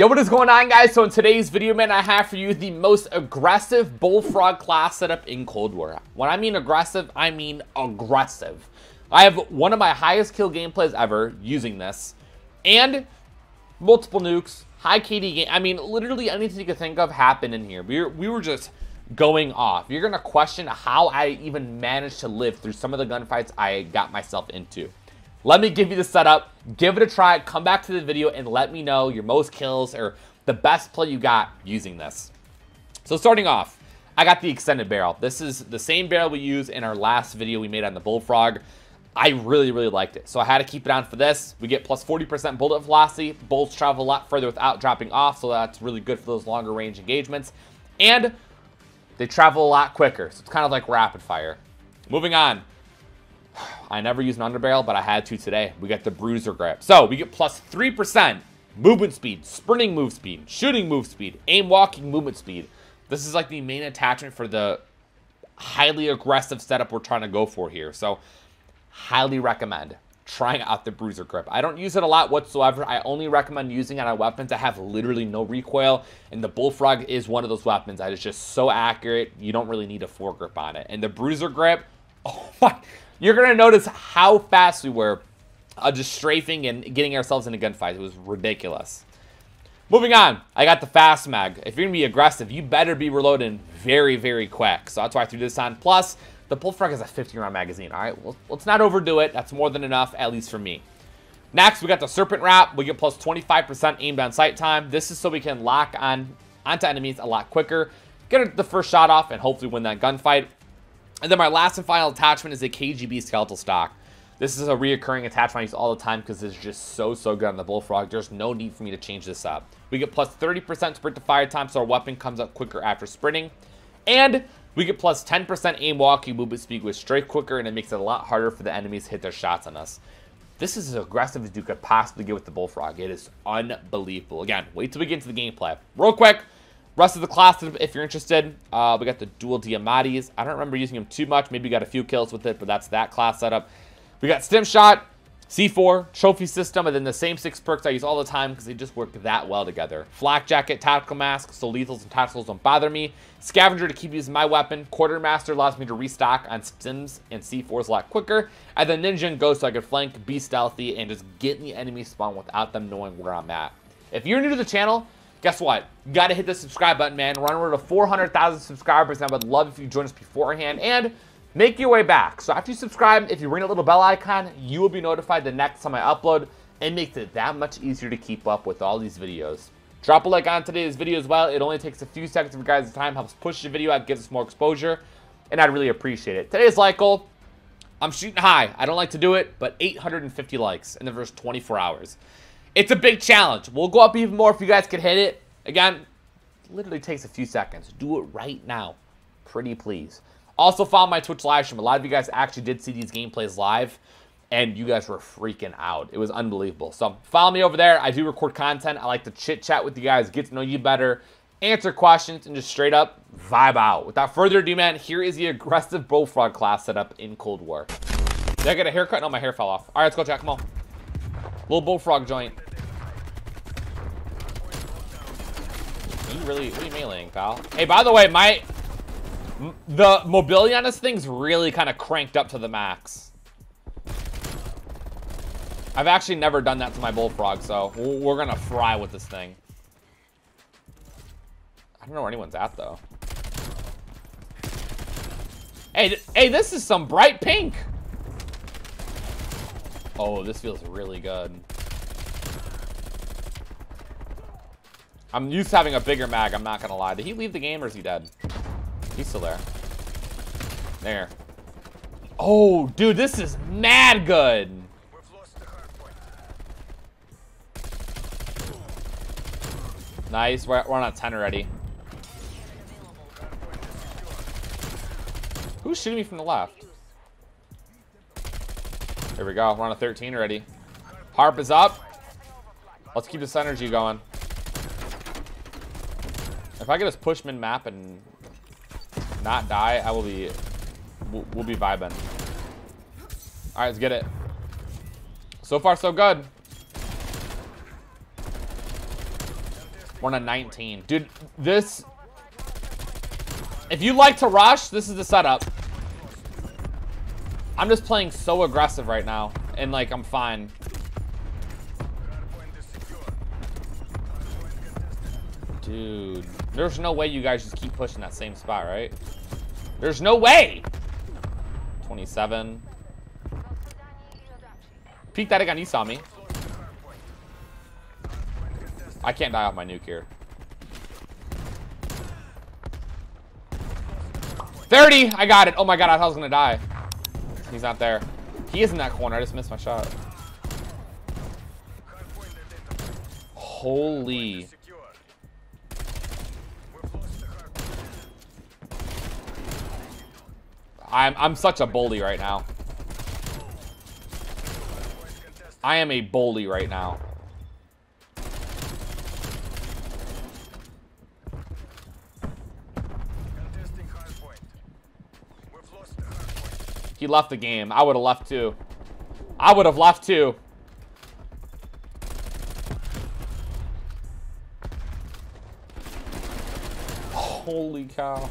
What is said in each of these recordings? Yo, what is going on, guys? So in today's video, man, I have for you the most aggressive Bullfrog class setup in Cold War. When I mean aggressive, I mean aggressive. I have one of my highest kill gameplays ever using this, and multiple nukes, high KD game. I mean, literally anything you could think of happened in here. We were just going off. You're gonna question how I even managed to live through some of the gunfights I got myself into. Let me give you the setup, give it a try, come back to the video, and let me know your most kills or the best play you got using this. So starting off, I got the extended barrel. This is the same barrel we used in our last video we made on the Bullfrog. I really liked it, so I had to keep it on for this. We get plus 40% bullet velocity. Bullets travel a lot further without dropping off, so that's really good for those longer range engagements. And they travel a lot quicker, so it's kind of like rapid fire. Moving on. I never use an underbarrel, but I had to today. We got the bruiser grip. So we get plus 3% movement speed, sprinting move speed, shooting move speed, aim walking movement speed. This is like the main attachment for the highly aggressive setup we're trying to go for here. So highly recommend trying out the bruiser grip. I don't use it a lot whatsoever. I only recommend using it on weapons that have literally no recoil, and the Bullfrog is one of those weapons that is just so accurate. You don't really need a foregrip on it. And the bruiser grip, oh my... You're going to notice how fast we were just strafing and getting ourselves into gunfights. It was ridiculous. Moving on, I got the fast mag. If you're going to be aggressive, you better be reloading very quick. So that's why I threw this on. Plus, the Bullfrog is a 15-round magazine, all right? Well, let's not overdo it. That's more than enough, at least for me. Next, we got the serpent wrap. We get plus 25% aimed on sight time. This is so we can lock on onto enemies a lot quicker, get the first shot off, and hopefully win that gunfight. And then my last and final attachment is the KGB Skeletal Stock. This is a reoccurring attachment I use all the time because it's just so good on the Bullfrog. There's no need for me to change this up. We get plus 30% sprint to fire time, so our weapon comes up quicker after sprinting. And we get plus 10% aim walking movement speed, which strafe quicker, and it makes it a lot harder for the enemies to hit their shots on us. This is as aggressive as you could possibly get with the Bullfrog. It is unbelievable. Again, wait till we get into the gameplay. Real quick. Rest of the class, if you're interested, we got the Dual Diamatis. I don't remember using them too much. Maybe got a few kills with it, but that's that class setup. We got Stim Shot, C4, Trophy System, and then the same 6 perks I use all the time because they just work that well together. Flak Jacket, Tactical Mask, so lethals and tacticals don't bother me. Scavenger to keep using my weapon. Quartermaster allows me to restock on Stims and C4s a lot quicker. And then Ninja and Ghost so I can flank, be stealthy, and just get in the enemy spawn without them knowing where I'm at. If you're new to the channel, guess what? You gotta hit the subscribe button, man. We're on over to 400,000 subscribers, and I would love if you join us beforehand and make your way back. So after you subscribe, if you ring that little bell icon, you will be notified the next time I upload, and makes it that much easier to keep up with all these videos. Drop a like on today's video as well. It only takes a few seconds of your guys' time, helps push the video out, gives us more exposure, and I'd really appreciate it. Today's like goal, I'm shooting high. I don't like to do it, but 850 likes in the first 24 hours. It's a big challenge. We'll go up even more if you guys can hit it. Again, it literally takes a few seconds. Do it right now. Pretty please. Also, follow my Twitch live stream. A lot of you guys actually did see these gameplays live, and you guys were freaking out. It was unbelievable. So follow me over there. I do record content. I like to chit-chat with you guys, get to know you better, answer questions, and just straight up vibe out. Without further ado, man, here is the aggressive Bullfrog class setup in Cold War. Did I get a haircut? No, my hair fell off. All right, let's go, chat. Come on. Little Bullfrog joint. You really, what are you meleeing, pal? Hey, by the way, the mobility on this thing's really kind of cranked up to the max. I've actually never done that to my Bullfrog, so we're gonna fry with this thing. I don't know where anyone's at though. Hey, this is some bright pink. Oh, this feels really good. I'm used to having a bigger mag, I'm not gonna lie. Did he leave the game or is he dead? He's still there. There. Oh, dude, this is mad good. Nice, we're on a 10 already. Who's shooting me from the left? There we go, we're on a 13 already. Harp is up. Let's keep this energy going. If I could just push mid-map and not die, I will be, we'll be vibing. All right, let's get it. So far, so good. We're on a 19. Dude, this... If you like to rush, this is the setup. I'm just playing so aggressive right now. And, like, I'm fine. Dude. There's no way you guys just keep pushing that same spot, right? There's no way! 27. Peek that again. He saw me. I can't die off my nuke here. 30! I got it. Oh my god, I thought I was gonna die. He's not there. He is in that corner. I just missed my shot. Holy. I'm such a bully right now. I am a bully right now. He left the game. I would have left too. I would have left too. Holy cow.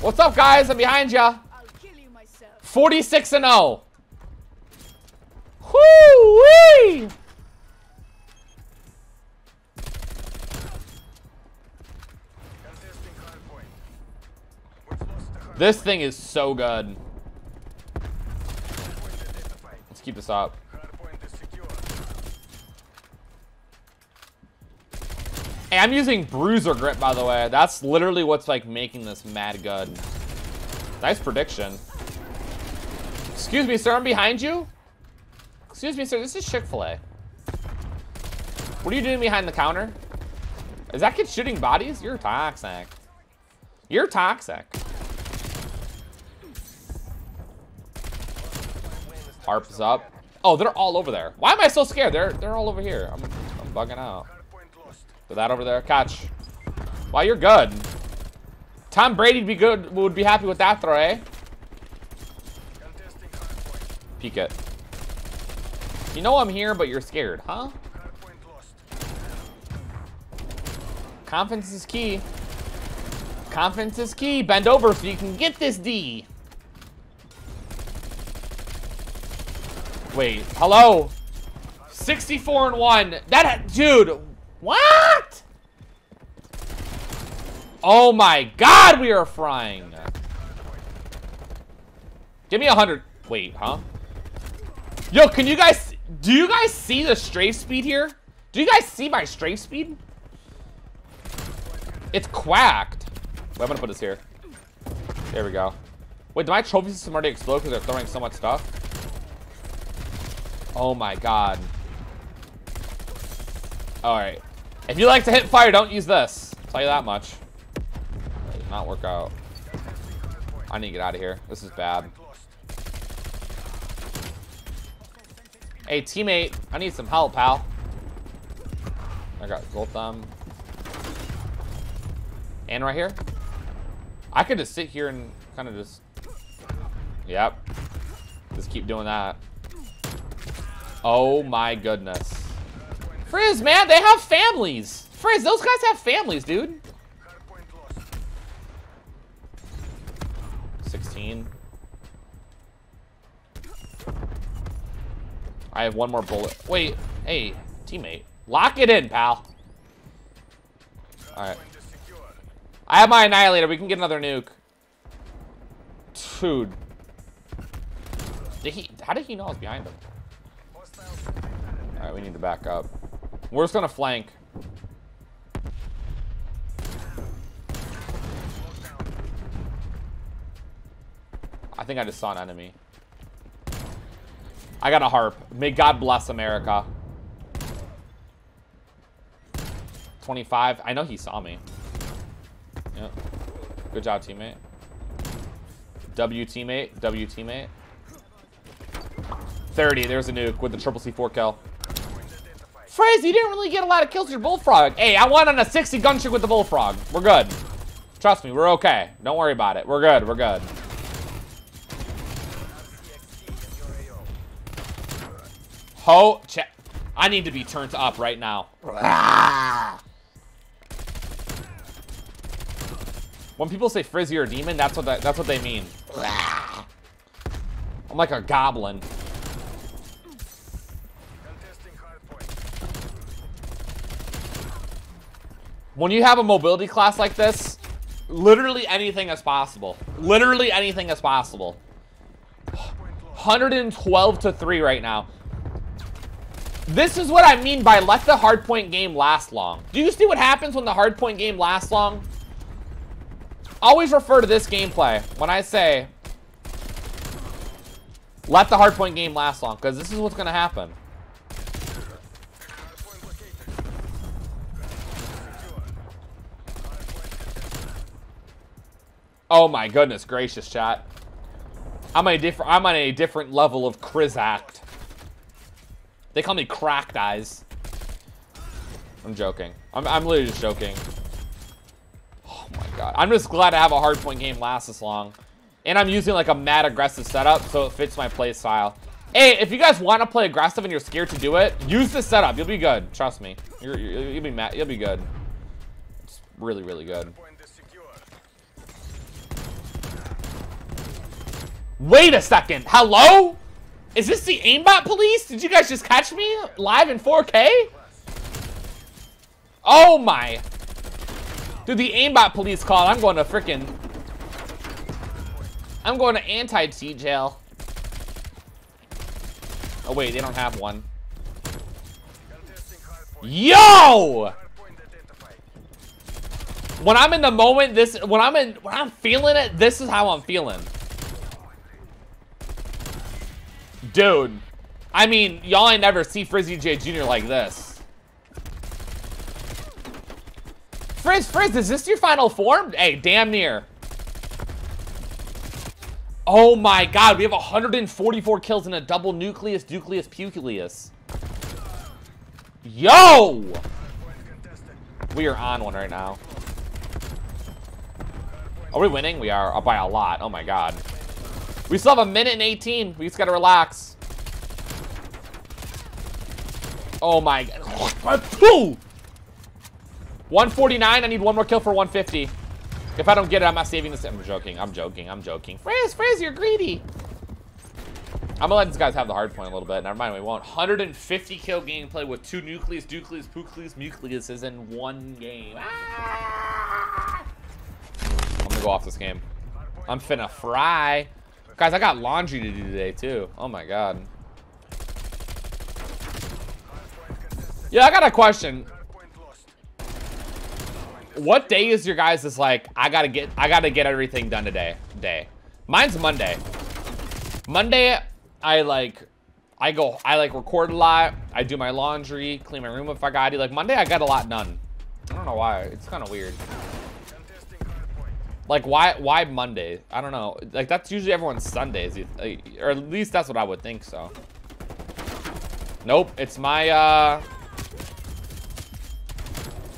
What's up, guys? I'm behind ya. 46-0. Whoo-wee! This thing is so good. Let's keep this up. Hey, I'm using bruiser grip, by the way. That's literally what's like making this mad good. Nice prediction. Excuse me, sir. I'm behind you. Excuse me, sir. This is Chick-fil-A. What are you doing behind the counter? Is that kid shooting bodies? You're toxic. You're toxic. Harp's up. Oh, they're all over there. Why am I so scared? They're all over here. I'm bugging out. Throw that over there. Catch. Wow, you're good. Tom Brady'd be good. Would be happy with that throw, eh? Peek it. You know I'm here, but you're scared, huh? Confidence is key. Confidence is key. Bend over so you can get this D. Wait, hello? 64-1. That, dude, what? Oh my god, we are frying. Give me 100. Wait, huh? Yo, can you guys, do you guys see the strafe speed here? Do you guys see my strafe speed? It's quacked. Wait, I'm gonna put this here. There we go. Wait, did my trophy system already explode because they're throwing so much stuff? Oh my god. Alright. If you like to hit fire, don't use this. I'll tell you that much. That did not work out. I need to get out of here. This is bad. Hey, teammate. I need some help, pal. I got gold thumb. And right here. I could just sit here and kind of just... Yep. Just keep doing that. Oh my goodness. Frizz, man, they have families. Frizz, those guys have families, dude. 16. I have one more bullet. Wait, hey, teammate. Lock it in, pal. All right. I have my Annihilator. We can get another nuke. Dude. How did he know I was behind him? Alright, we need to back up. We're just gonna flank. I think I just saw an enemy. I got a harp. May God bless America. 25. I know he saw me. Yep. Good job, teammate. W teammate. W teammate. 30. There's a nuke with the triple C4 kill. Frizz, you didn't really get a lot of kills with your Bullfrog. Hey, I went on a 60 gun streak with the Bullfrog. We're good. Trust me, we're okay. Don't worry about it. We're good. We're good. Ho, check. I need to be turned up right now. When people say Frizzy or Demon, that's what they mean. I'm like a goblin. When you have a mobility class like this, literally anything is possible. Literally anything is possible. 112-3 right now. This is what I mean by let the hardpoint game last long. Do you see what happens when the hardpoint game lasts long? Always refer to this gameplay when I say let the hardpoint game last long, because this is what's going to happen. Oh my goodness gracious, chat. I'm on a different level of Criz act. They call me cracked eyes. I'm joking. I'm literally just joking. Oh my god. I'm just glad I have a hardpoint game last this long. And I'm using like a mad aggressive setup, so it fits my play style. Hey, if you guys want to play aggressive and you're scared to do it, use this setup. You'll be good. Trust me. You'll be mad. You'll be good. It's really, really good. Wait a second. Hello? Is this the aimbot police? Did you guys just catch me live in 4K? Oh my. Dude, the aimbot police called. I'm going to freaking. I'm going to anti-cheat jail. Oh, wait. They don't have one. Yo! When I'm in the moment, when I'm feeling it, this is how I'm feeling. Dude, I mean, y'all ain't never see Frizzy J Jr. like this. Frizz, is this your final form? Hey, damn near. Oh my god, we have 144 kills in a double Nucleus, Ducleus, Pucleus. Yo! We are on one right now. Are we winning? We are, by a lot. Oh my god. We still have a minute and 18. We just gotta relax. Oh my god. 149. I need one more kill for 150. If I don't get it, I'm not saving this. I'm joking. I'm joking. I'm joking. Frizz, you're greedy. I'm gonna let these guys have the hard point a little bit. Never mind, we won't. 150 kill gameplay with two Nucleus, Ducleus, Pucleus, Mucleuses in one game. Ah! I'm gonna go off this game. I'm finna fry. Guys, I got laundry to do today, too. Oh, my God. Yeah, I got a question. What day is your guys' is like, I gotta get everything done today? Day. Mine's Monday. Monday, I record a lot. I do my laundry, clean my room if I gotta. Like, Monday, I got a lot done. I don't know why. It's kind of weird. Like, why Monday? I don't know. Like, that's usually everyone's Sundays. Or at least that's what I would think, so. Nope, it's my,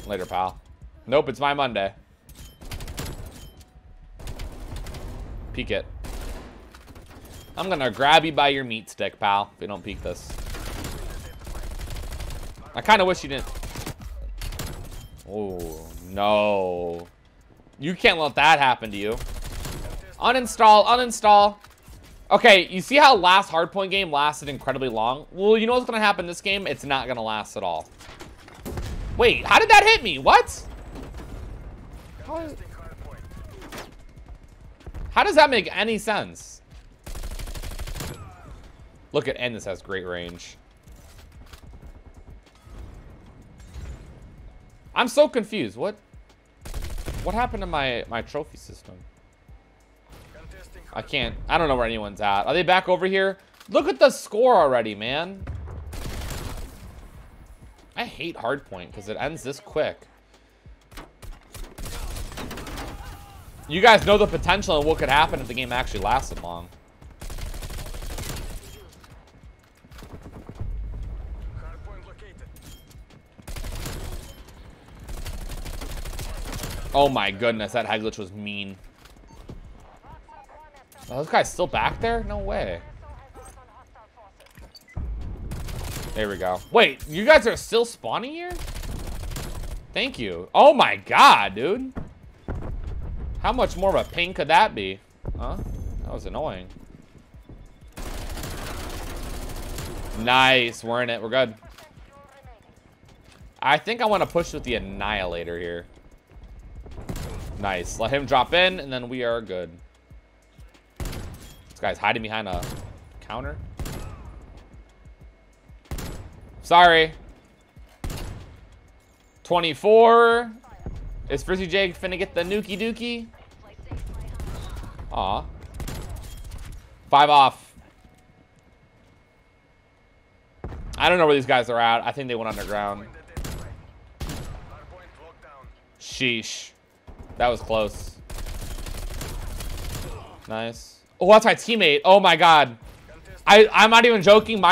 Later, pal. Nope, it's my Monday. Peek it. I'm gonna grab you by your meat stick, pal, if you don't peek this. I kinda wish you didn't. Oh, no. You can't let that happen to you. Uninstall, uninstall. Okay, you see how last hardpoint game lasted incredibly long? Well, you know what's gonna happen this game? It's not gonna last at all. Wait, how did that hit me? What? How does that make any sense? Look at Endless, has great range. I'm so confused. What happened to my trophy system? I don't know where anyone's at. Are they back over here? Look at the score already, man. I hate hardpoint because it ends this quick. You guys know the potential and what could happen if the game actually lasted long. Oh my goodness, that head glitch was mean. Oh, this guy's still back there? No way. There we go. Wait, you guys are still spawning here? Thank you. Oh my god, dude. How much more of a pain could that be? Huh? That was annoying. Nice, we're in it, we're good. I think I want to push with the Annihilator here. Nice, let him drop in and then we are good. This guy's hiding behind a counter. Sorry. 24. Is Frizzy Jake finna get the nookie dookie? Aw. 5 off. I don't know where these guys are at. I think they went underground. Sheesh. That was close. Nice. Oh, that's my teammate. Oh my god. I'm not even joking.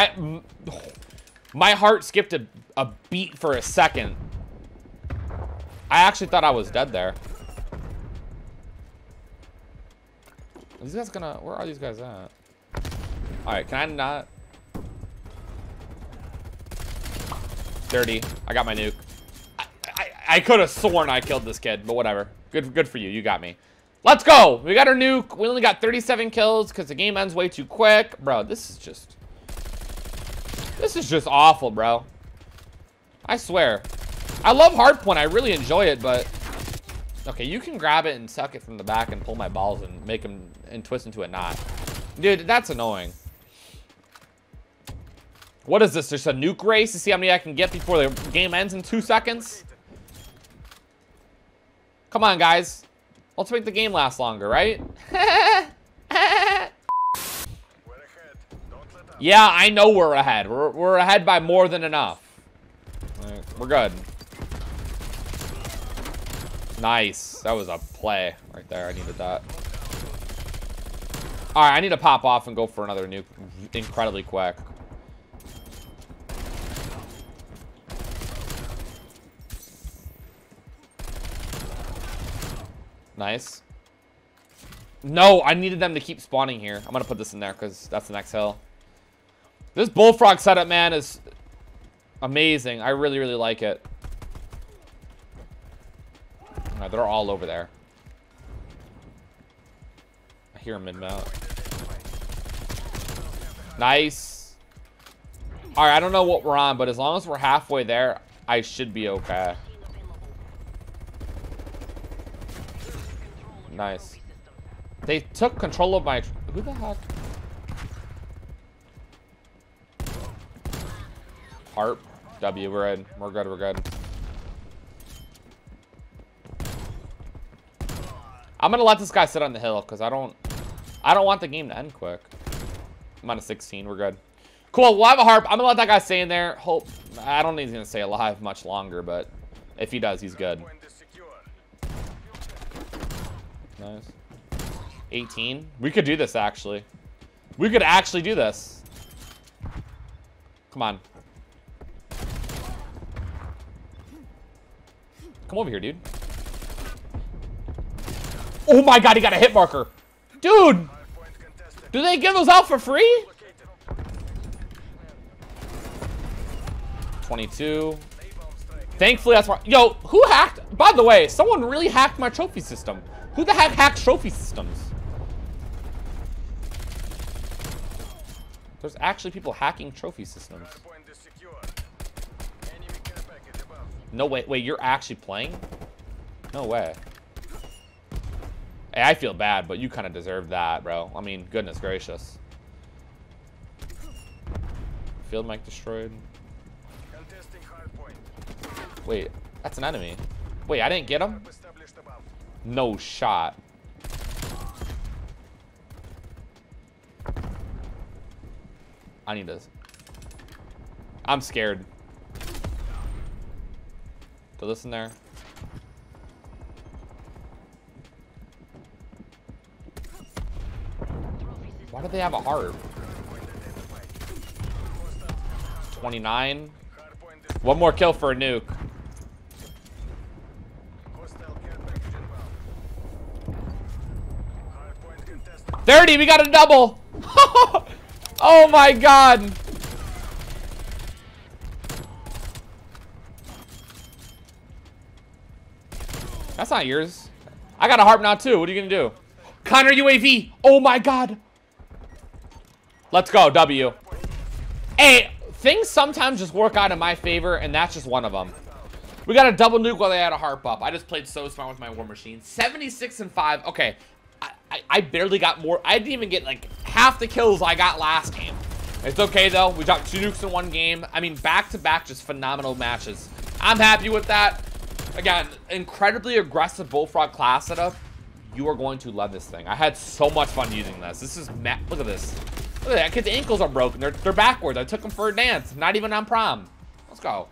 My heart skipped a beat for a second. I actually thought I was dead there. Are these guys gonna... Where are these guys at? Alright, can I not... 30. I got my nuke. I could have sworn I killed this kid, but whatever. Good for you. You got me. Let's go! We got our nuke. We only got 37 kills because the game ends way too quick. Bro, this is just... This is just awful, bro. I swear. I love hardpoint. I really enjoy it, but... Okay, you can grab it and suck it from the back and pull my balls and make them... And twist into a knot. Dude, that's annoying. What is this? Just a nuke race to see how many I can get before the game ends in 2 seconds? Come on, guys. Let's make the game last longer, right? Yeah, I know we're ahead. We're ahead by more than enough. Right, we're good. Nice. That was a play right there. I needed that. All right, I need to pop off and go for another nuke incredibly quick. Nice. No, I needed them to keep spawning here. I'm going to put this in there because that's the next hill. This Bullfrog setup, man, is amazing. I really, really like it. All right, they're all over there. I hear them mid-mount. Nice. All right, I don't know what we're on, but as long as we're halfway there, I should be okay. Nice. They took control of my... Who the heck... Harp. W, we're in. We're good, we're good. I'm gonna let this guy sit on the hill because I don't want the game to end quick. I'm on a 16, we're good. Cool, we'll have a harp. I'm gonna let that guy stay in there. Hope I don't think he's gonna stay alive much longer, but if he does, he's good. Nice. 18. We could do this actually. We could actually do this. Come on. Come over here, dude. Oh my god, he got a hit marker. Dude! Do they give those out for free? 22. Thankfully, that's why. Yo, who hacked? By the way, someone really hacked my trophy system. Who the heck hacks trophy systems? There's actually people hacking trophy systems. No way, wait, you're actually playing? No way. Hey, I feel bad, but you kind of deserve that, bro. I mean, goodness gracious. Field mic destroyed. Wait, that's an enemy. Wait, I didn't get him? No shot. I need this. I'm scared. Put this in there. Why do they have a harp? 29. One more kill for a nuke. Well. 30. We got a double. Oh my god. That's not yours. I got a harp now too. What are you gonna do? Connor UAV. Oh my god. Let's go. W. Hey, things sometimes just work out in my favor, and that's just one of them. We got a double nuke while they had a harp up. I just played so smart with my war machine. 76 and 5. Okay, I barely got more. I didn't even get like half the kills I got last game. It's okay though. We dropped 2 nukes in one game. I mean, back to back, just phenomenal matches. I'm happy with that. Again, incredibly aggressive Bullfrog class setup. You are going to love this thing. I had so much fun using this. This is look at this. Look at that kid's ankles are broken. They're backwards. I took him for a dance. Not even on prom. Let's go.